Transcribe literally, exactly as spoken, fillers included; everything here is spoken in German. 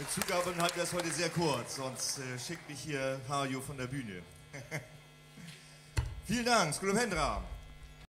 Mit Zugaben halten wir es heute sehr kurz, sonst äh, schickt mich hier Harjo von der Bühne. Vielen Dank, Scolopendra.